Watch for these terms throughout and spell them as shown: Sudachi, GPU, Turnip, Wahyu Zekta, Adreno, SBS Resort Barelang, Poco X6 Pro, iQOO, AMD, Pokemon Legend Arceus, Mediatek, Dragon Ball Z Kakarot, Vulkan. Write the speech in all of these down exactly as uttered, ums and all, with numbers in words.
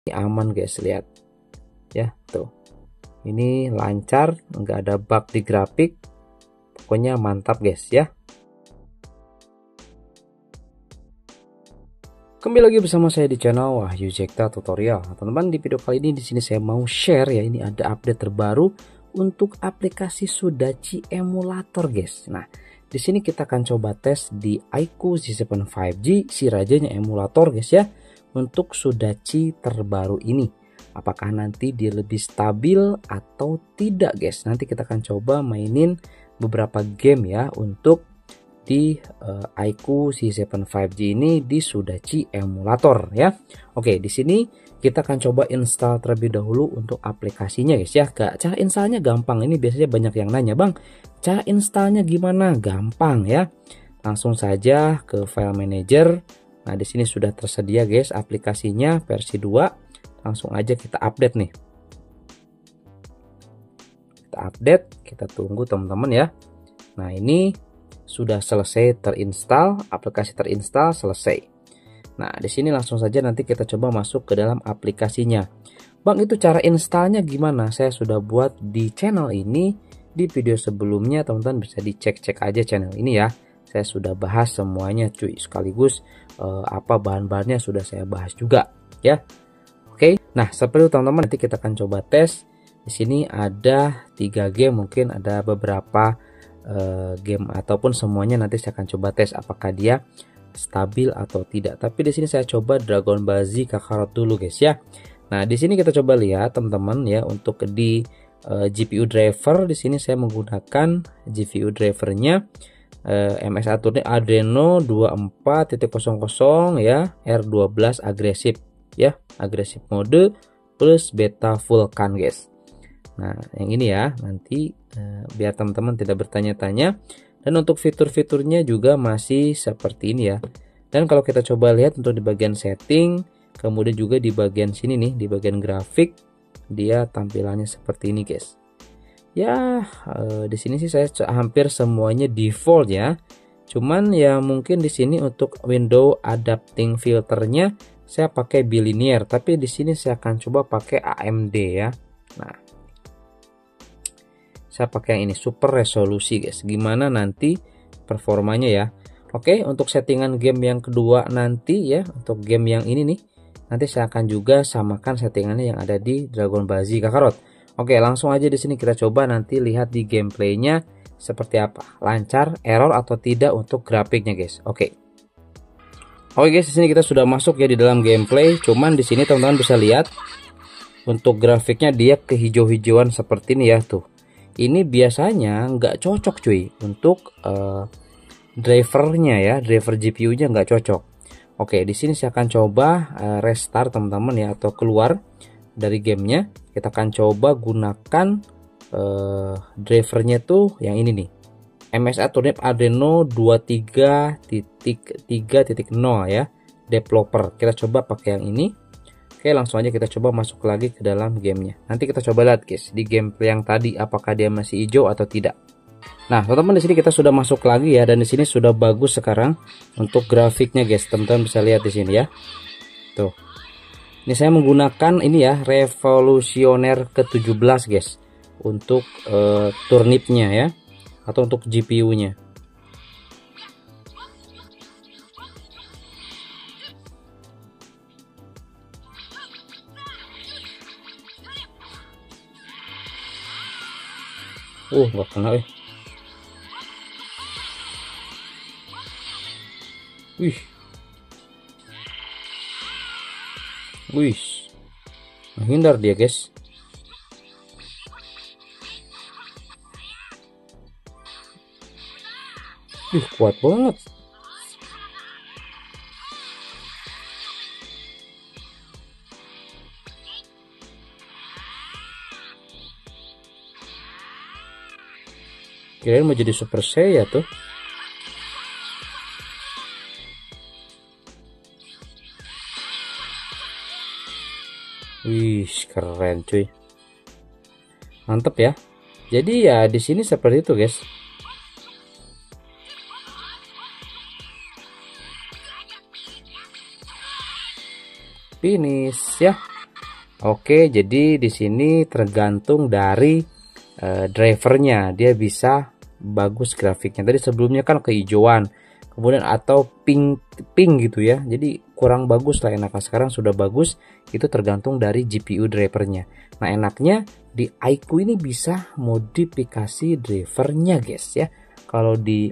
Ini aman guys, lihat ya tuh, ini lancar, nggak ada bug di grafik, pokoknya mantap guys ya. Kembali lagi bersama saya di channel Wahyu Zekta Tutorial. Teman-teman, di video kali ini di sini saya mau share ya, ini ada update terbaru untuk aplikasi Sudachi emulator guys. Nah, di sini kita akan coba tes di iQOO Z tujuh lima G, si rajanya emulator guys ya. Untuk Sudachi terbaru ini, apakah nanti dia lebih stabil atau tidak guys? Nanti kita akan coba mainin beberapa game ya untuk di uh, iQOO Z tujuh lima G ini di Sudachi emulator ya. Oke, di sini kita akan coba install terlebih dahulu untuk aplikasinya guys ya. Cara installnya gampang, ini biasanya banyak yang nanya, bang cara installnya gimana? Gampang ya, langsung saja ke file manager. Nah, di sini sudah tersedia guys aplikasinya versi dua. Langsung aja kita update nih. Kita update, kita tunggu teman-teman ya. Nah, ini sudah selesai terinstall, aplikasi terinstall selesai. Nah, di sini langsung saja nanti kita coba masuk ke dalam aplikasinya. Bang, itu cara installnya gimana? Saya sudah buat di channel ini di video sebelumnya, teman-teman bisa dicek-cek aja channel ini ya. Saya sudah bahas semuanya cuy, sekaligus eh, apa bahan-bahannya sudah saya bahas juga ya. Oke, nah seperti itu teman-teman, nanti kita akan coba tes. Di sini ada tiga game, mungkin ada beberapa eh, game ataupun semuanya nanti saya akan coba tes apakah dia stabil atau tidak. Tapi di sini saya coba Dragon Ball Z Kakarot dulu guys ya. Nah, di sini kita coba lihat teman-teman ya, untuk di eh, G P U driver di sini saya menggunakan G P U drivernya M S A Turnip Adreno dua puluh empat nol nol ya, R dua belas agresif ya, agresif mode plus beta vulkan guys. Nah, yang ini ya, nanti eh, biar teman-teman tidak bertanya-tanya. Dan untuk fitur-fiturnya juga masih seperti ini ya. Dan kalau kita coba lihat untuk di bagian setting, kemudian juga di bagian sini nih, di bagian grafik dia tampilannya seperti ini guys. Ya, eh, di sini sih saya hampir semuanya default ya. Cuman ya mungkin di sini untuk window adapting filternya saya pakai bilinear, tapi di sini saya akan coba pakai A M D ya. Nah, saya pakai yang ini super resolusi guys. Gimana nanti performanya ya? Oke, untuk settingan game yang kedua nanti ya, untuk game yang ini nih, nanti saya akan juga samakan settingannya yang ada di Dragon Ball Z Kakarot. Oke, langsung aja di sini kita coba, nanti lihat di gameplaynya seperti apa, lancar, error atau tidak untuk grafiknya guys. Oke, oke guys, di sini kita sudah masuk ya di dalam gameplay. Cuman di sini teman-teman bisa lihat untuk grafiknya dia kehijau-hijauan seperti ini ya tuh. Ini biasanya nggak cocok cuy untuk uh, drivernya ya, driver G P U-nya nggak cocok. Oke, di sini saya akan coba uh, restart teman-teman ya, atau keluar dari gamenya. Kita akan coba gunakan eh, drivernya tuh yang ini nih, M S A Turnip Adreno dua puluh tiga titik tiga titik nol ya, developer. Kita coba pakai yang ini. Oke, langsung aja kita coba masuk lagi ke dalam gamenya. Nanti kita coba lihat guys di gameplay yang tadi apakah dia masih hijau atau tidak. Nah teman-teman, di sini kita sudah masuk lagi ya, dan di sini sudah bagus sekarang untuk grafiknya guys. Teman-teman bisa lihat di sini ya tuh. Ini saya menggunakan ini ya, revolusioner ke tujuh belas guys untuk e, turnipnya ya, atau untuk G P U-nya. Uh, nggak kena eh. Wih. Wih, menghindar dia guys. Wih, kuat banget. Kirain mau jadi super saya tuh. Wih, keren cuy, mantep ya. Jadi ya di sini seperti itu guys. Finish ya. Oke, jadi di sini tergantung dari uh, drivernya, dia bisa bagus grafiknya. Tadi sebelumnya kan kehijauan, kemudian atau pink pink gitu ya. Jadi kurang bagus lah, enaknya sekarang sudah bagus. Itu tergantung dari G P U drivernya. Nah, enaknya di iQOO ini bisa modifikasi drivernya, guys ya. Kalau di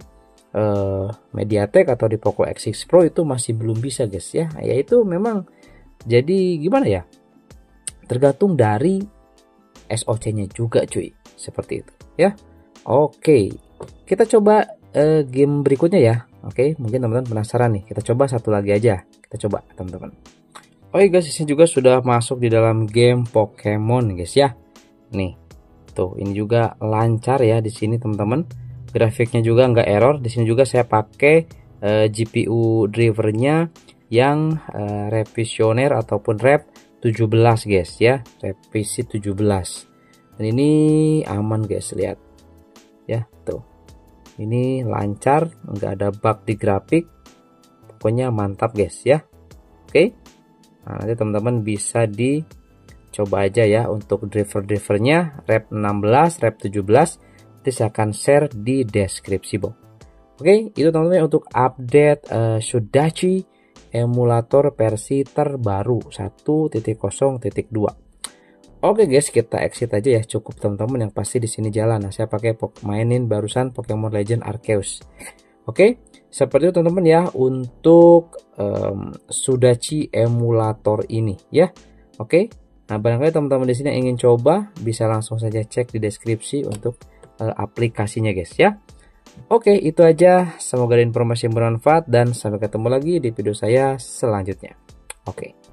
uh, Mediatek atau di Poco X enam Pro itu masih belum bisa, guys ya. Yaitu memang jadi gimana ya? Tergantung dari S O C-nya juga, cuy, seperti itu ya. Oke, kita coba uh, game berikutnya ya. Oke, mungkin teman-teman penasaran nih, kita coba satu lagi aja. Kita coba, teman-teman. Oke guys, ini juga sudah masuk di dalam game Pokemon, guys ya. Nih, tuh ini juga lancar ya di sini, teman-teman. Grafiknya juga nggak error. Di sini juga saya pakai uh, G P U drivernya yang uh, revisioner ataupun rev tujuh belas, guys ya, revisi tujuh belas. Dan ini aman, guys, lihat ya, tuh ini lancar, nggak ada bug di grafik, pokoknya mantap, guys ya. Oke, nah, nanti teman-teman bisa dicoba aja ya untuk driver-drivernya, rev enam belas, rev tujuh belas. Nanti saya akan share di deskripsi box. Oke, itu teman-teman untuk update uh, Sudachi emulator versi terbaru satu titik nol titik dua. Oke guys, kita exit aja ya, cukup teman-teman, yang pasti di sini jalan. Nah, saya pakai mainin barusan Pokemon Legend Arceus. Oke, seperti itu teman-teman ya untuk um, Sudachi emulator ini ya. Oke, nah barangkali teman-teman di sini yang ingin coba bisa langsung saja cek di deskripsi untuk uh, aplikasinya, guys ya. Oke, itu aja. Semoga ada informasi yang bermanfaat dan sampai ketemu lagi di video saya selanjutnya. Oke.